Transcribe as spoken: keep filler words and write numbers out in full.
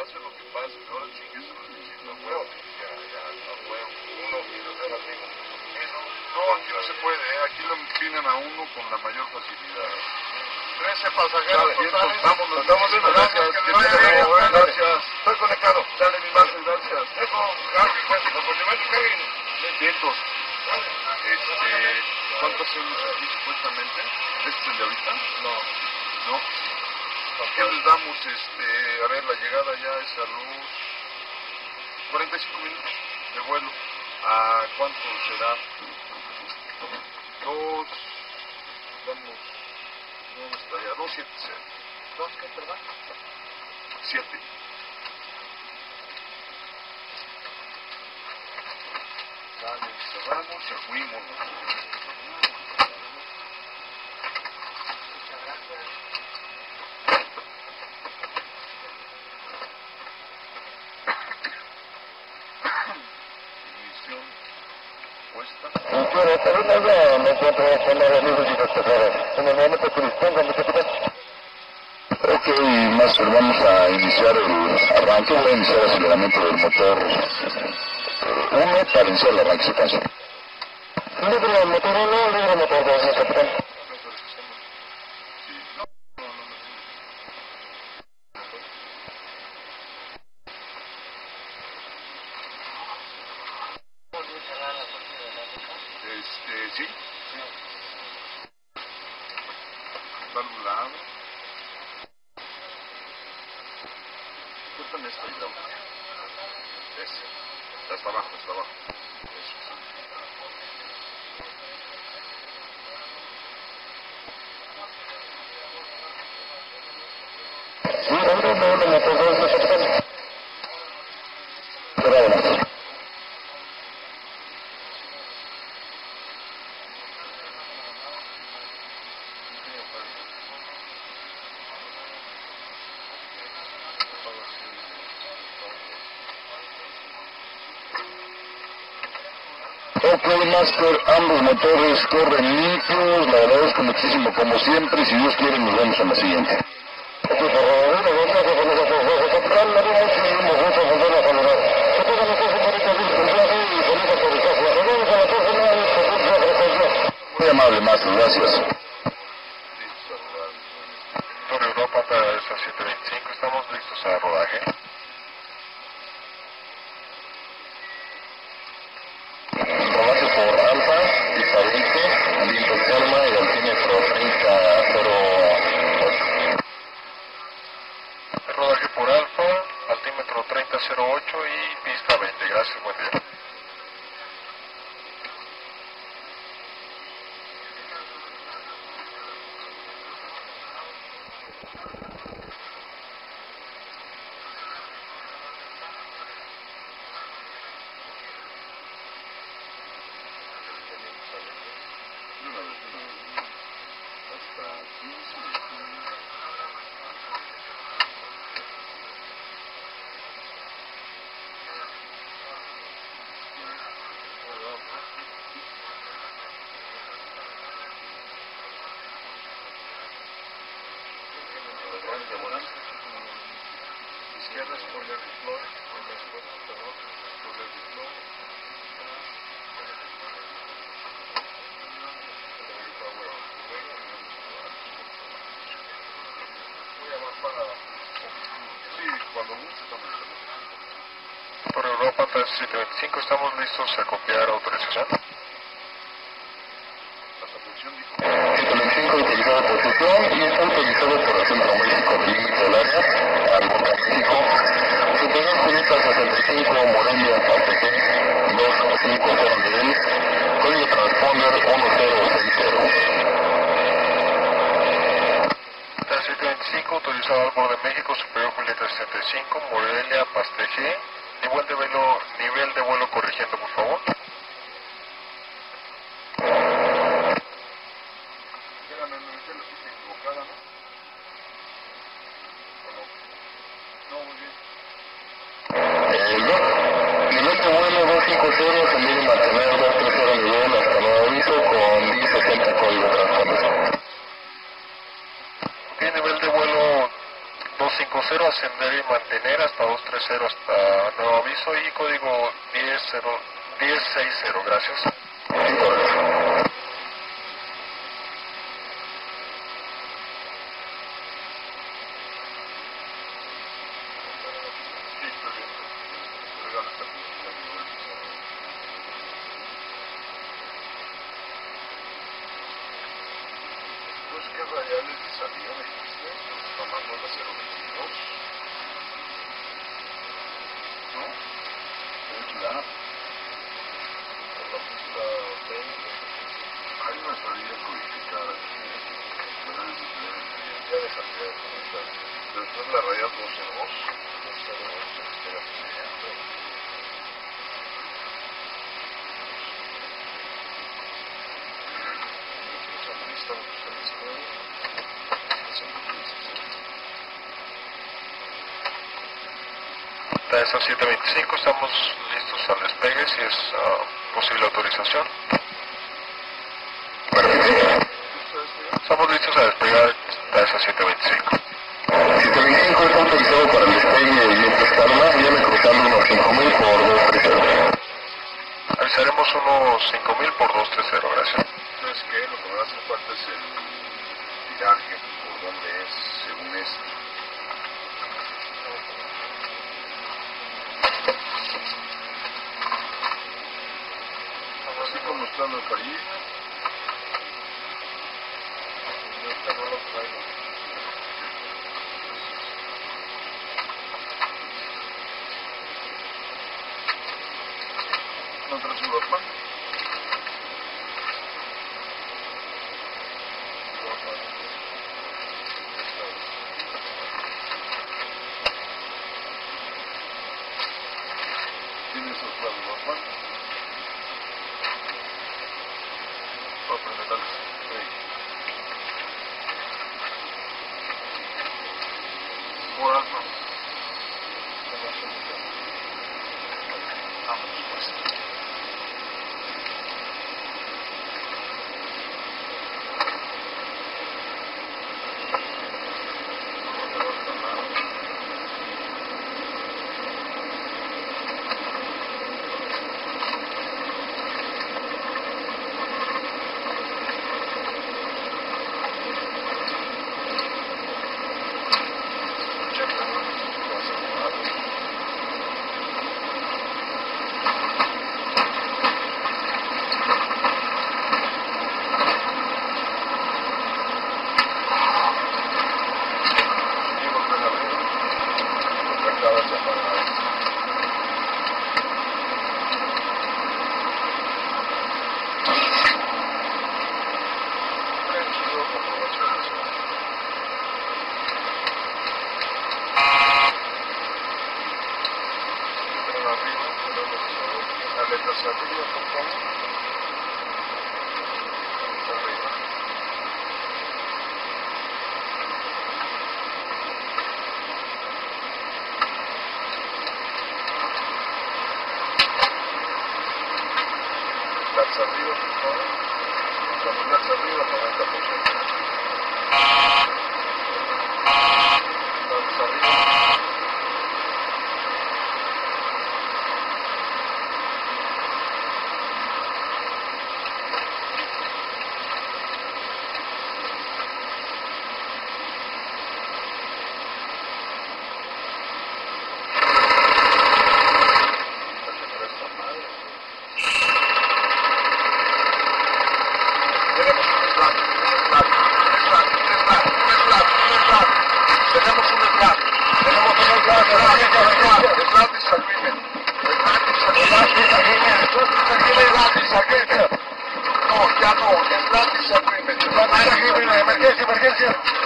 pase lo que pase, pero ahora chingue su requisito, huevo, ya, ya, a huevo, uno quiere ser amigo. No, aquí no se puede, ¿eh? Aquí lo inclinan a uno con la mayor facilidad. trece pasajeros totales. Vámonos, vámonos, gracias. Que vaya bien, gracias. Estoy conectado. Dale, mi base, gracias. Eso, gracias, pues, por demás que carguen. Vientos. Este, ¿cuántos son aquí supuestamente? ¿Este es el de ahorita? No. ¿No? ¿Para qué les damos, este, a ver, la llegada ya es a los cuarenta y cinco minutos de vuelo? ¿A cuánto será? Dos, vamos, ¿dónde está ya? Dos, siete, siete. ¿Dos qué, perdón? Siete. Dale, cerramos y fuimos. Ok, Master, vamos a iniciar el arranque. Voy a iniciar el aceleramiento del motor uno para iniciar el arranque secuencia. Libre el motor uno, libre el motor dos, capitán. Master, ambos motores corren limpios, le agradezco muchísimo como siempre, si Dios quiere nos vemos en la siguiente. Muy amable Master, gracias. Por Europa para esa siete veinticinco, estamos listos a rodaje. Por Europa, tres siete veinticinco, estamos listos a copiar autorización. siete veinticinco, autorizada por Tucumán y está autorizado por Hacienda de México, límite del área, al Boca México, superior Julieta sesenta y cinco, Morelia, Pateque, dos cinco cero Miguel, código transponder uno cero seis cero. tres siete veinticinco, autorizado al Boca de México, superior Julieta sesenta y cinco, Morelia, Pateque. Nivel de vuelo, nivel de vuelo corrigiendo, por favor. Espérame, me metí la pista equivocada, ¿no? No, muy bien. Eh, nivel de vuelo dos cinco cero, salir y mantener dos tres cero nivel hasta nuevo aviso con diez sesenta código transponder. Ok, nivel de vuelo dos cinco cero ascender y mantener hasta dos tres cero hasta nuevo aviso y código uno cero seis cero. Gracias. Son siete veinticinco, estamos listos al despegue, si es uh, posible autorización. Perfecto. Estamos listos a despegar, Taesa siete veinticinco. siete veinticinco está autorizado para el despegue de Vientos Calma, viene cruzando unos cinco mil por dos tres cero. Avisaremos unos cinco mil por dos tres cero, gracias. Entonces, ¿qué? Lo que me hace falta es el viraje, por donde es, según esto. Mostrando el país, no traes un ropa, tienes otro ropa. Gracias.